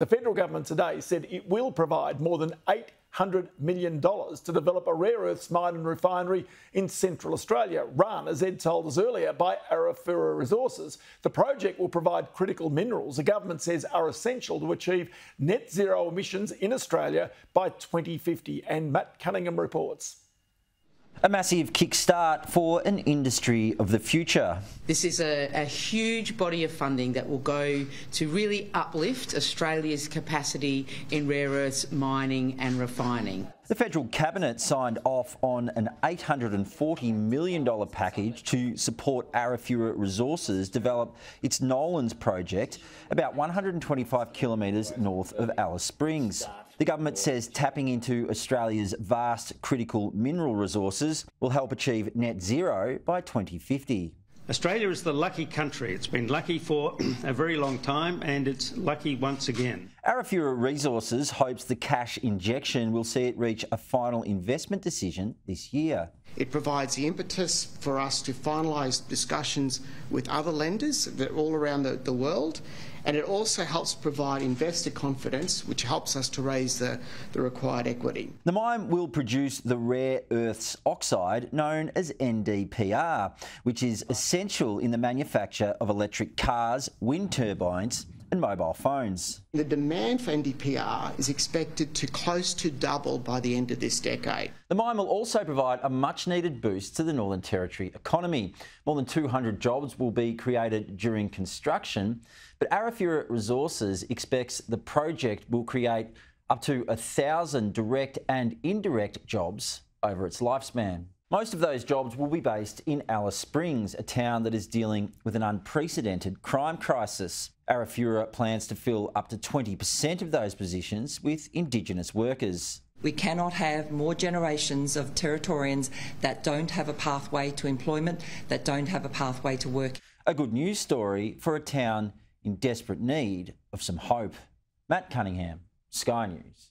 The federal government today said it will provide more than $800 million to develop a rare earths mine and refinery in central Australia, run, as Ed told us earlier, by Arafura Resources. The project will provide critical minerals the government says are essential to achieve net zero emissions in Australia by 2050. And Matt Cunningham reports. A massive kickstart for an industry of the future. This is a huge body of funding that will go to really uplift Australia's capacity in rare earths mining and refining. The federal cabinet signed off on an $840 million package to support Arafura Resources develop its Nolans project about 125 kilometres north of Alice Springs. The government says tapping into Australia's vast critical mineral resources will help achieve net zero by 2050. Australia is the lucky country. It's been lucky for a very long time, and it's lucky once again. Arafura Resources hopes the cash injection will see it reach a final investment decision this year. It provides the impetus for us to finalise discussions with other lenders that are all around the world, and it also helps provide investor confidence, which helps us to raise the required equity. The mine will produce the rare earths oxide known as NDPR, which is essential in the manufacture of electric cars, wind turbines and mobile phones. The demand for NDPR is expected to close to double by the end of this decade. The mine will also provide a much-needed boost to the Northern Territory economy. More than 200 jobs will be created during construction, but Arafura Resources expects the project will create up to 1,000 direct and indirect jobs over its lifespan. Most of those jobs will be based in Alice Springs, a town that is dealing with an unprecedented crime crisis. Arafura plans to fill up to 20% of those positions with Indigenous workers. We cannot have more generations of Territorians that don't have a pathway to employment, that don't have a pathway to work. A good news story for a town in desperate need of some hope. Matt Cunningham, Sky News.